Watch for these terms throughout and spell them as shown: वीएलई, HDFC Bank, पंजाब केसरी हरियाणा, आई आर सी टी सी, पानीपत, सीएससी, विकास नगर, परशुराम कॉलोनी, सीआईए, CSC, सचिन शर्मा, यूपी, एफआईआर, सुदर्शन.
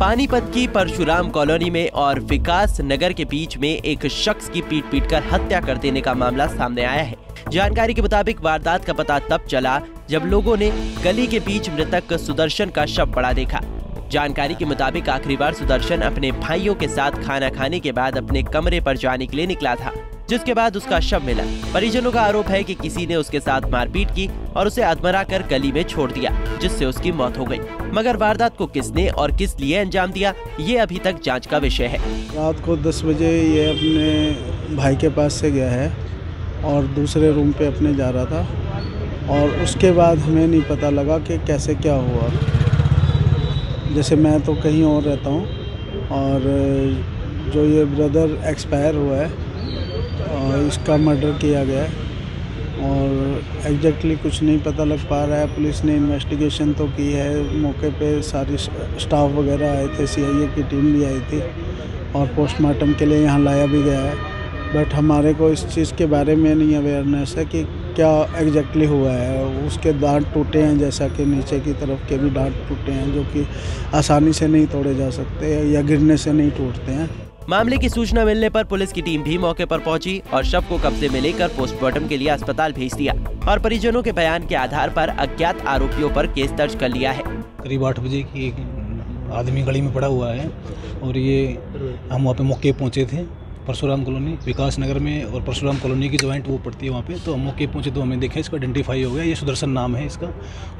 पानीपत की परशुराम कॉलोनी में और विकास नगर के बीच में एक शख्स की पीट कर हत्या कर देने का मामला सामने आया है। जानकारी के मुताबिक वारदात का पता तब चला जब लोगों ने गली के बीच मृतक सुदर्शन का शव पड़ा देखा। जानकारी के मुताबिक आखिरी बार सुदर्शन अपने भाइयों के साथ खाना खाने के बाद अपने कमरे पर जाने के लिए निकला था, जिसके बाद उसका शव मिला। परिजनों का आरोप है कि किसी ने उसके साथ मारपीट की और उसे अधमरा कर गली में छोड़ दिया, जिससे उसकी मौत हो गई। मगर वारदात को किसने और किस लिए अंजाम दिया, ये अभी तक जांच का विषय है। रात को 10 बजे ये अपने भाई के पास से गया है और दूसरे रूम पे अपने जा रहा था, और उसके बाद हमें नहीं पता लगा कि कैसे क्या हुआ। जैसे मैं तो कहीं और रहता हूँ और जो ये ब्रदर एक्सपायर हुआ है और इसका मर्डर किया गया है और एग्जैक्टली कुछ नहीं पता लग पा रहा है। पुलिस ने इन्वेस्टिगेशन तो की है, मौके पे सारी स्टाफ वगैरह आए थे, सीआईए की टीम भी आई थी और पोस्टमार्टम के लिए यहाँ लाया भी गया है। बट हमारे को इस चीज़ के बारे में नहीं अवेयरनेस है कि क्या एग्जैक्टली हुआ है। उसके दांत टूटे हैं, जैसा कि नीचे की तरफ के भी दांत टूटे हैं, जो कि आसानी से नहीं तोड़े जा सकते या गिरने से नहीं टूटते हैं। मामले की सूचना मिलने पर पुलिस की टीम भी मौके पर पहुंची और शव को कब्जे में लेकर पोस्टमार्टम के लिए अस्पताल भेज दिया और परिजनों के बयान के आधार पर अज्ञात आरोपियों पर केस दर्ज कर लिया है। करीब 8 बजे की एक आदमी गली में पड़ा हुआ है और ये हम वहाँ पे मौके पहुँचे थे। परशुराम कॉलोनी विकास नगर में और परशुराम कॉलोनी की जॉइंट वो पड़ती है वहाँ पे, तो हम मौके पहुँचे तो हमें देखा इसका आइडेंटिफाई हो गया। ये सुदर्शन नाम है इसका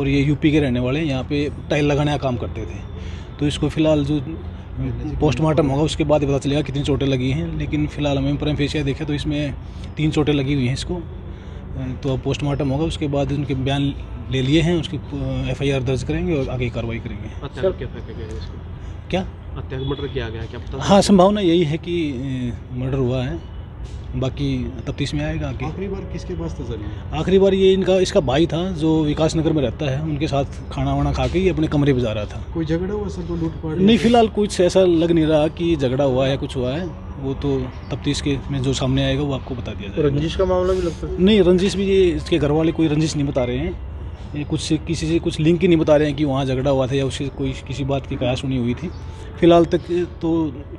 और ये यूपी के रहने वाले, यहाँ पे टाइल लगाने का काम करते थे। तो इसको फिलहाल जो पोस्टमार्टम होगा उसके बाद पता चलेगा कितनी चोटें लगी हैं, लेकिन फिलहाल हमें प्राइम फेसिया देखा तो इसमें 3 चोटें लगी हुई हैं इसको। तो अब पोस्टमार्टम होगा, उसके बाद उनके बयान ले लिए हैं, उसकी एफआईआर दर्ज करेंगे और आगे कार्रवाई करेंगे। अच्छा, क्या मर्डर किया गया क्या पता? हाँ, संभावना यही है कि मर्डर हुआ है, बाकी तफ्तीश में आएगा। आखिरी बार किसके पास था सर? आखिरी बार ये इसका भाई था जो विकास नगर में रहता है, उनके साथ खाना वाना खा के ये अपने कमरे पर जा रहा था। कोई झगड़ा हुआ सर? कोई लूटपाट नहीं, फिलहाल कुछ ऐसा लग नहीं रहा कि झगड़ा हुआ है, कुछ हुआ है। वो तो तफ्तीश के में जो सामने आएगा वो आपको बता दिया जाएगा। रंजिश का मामला भी लगता है? नहीं, रंजिश भी ये इसके घर वाले कोई रंजिश नहीं बता रहे हैं, ये कुछ किसी से कुछ लिंक ही नहीं बता रहे हैं कि वहाँ झगड़ा हुआ था या उससे कोई किसी बात की कयास सुनी हुई थी। फिलहाल तक तो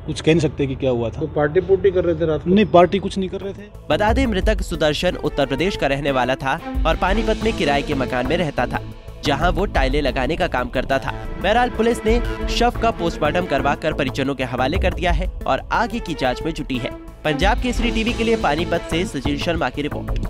कुछ कह नहीं सकते कि क्या हुआ था। तो पार्टी कर रहे थे रात को? नहीं, पार्टी कुछ नहीं कर रहे थे। बता दें, मृतक सुदर्शन उत्तर प्रदेश का रहने वाला था और पानीपत में किराए के मकान में रहता था, जहाँ वो टाइलें लगाने का काम करता था। बहरहाल पुलिस ने शव का पोस्टमार्टम करवा कर परिजनों के हवाले कर दिया है और आगे की जाँच में जुटी है। पंजाब केसरी टीवी के लिए पानीपत से सचिन शर्मा की रिपोर्ट।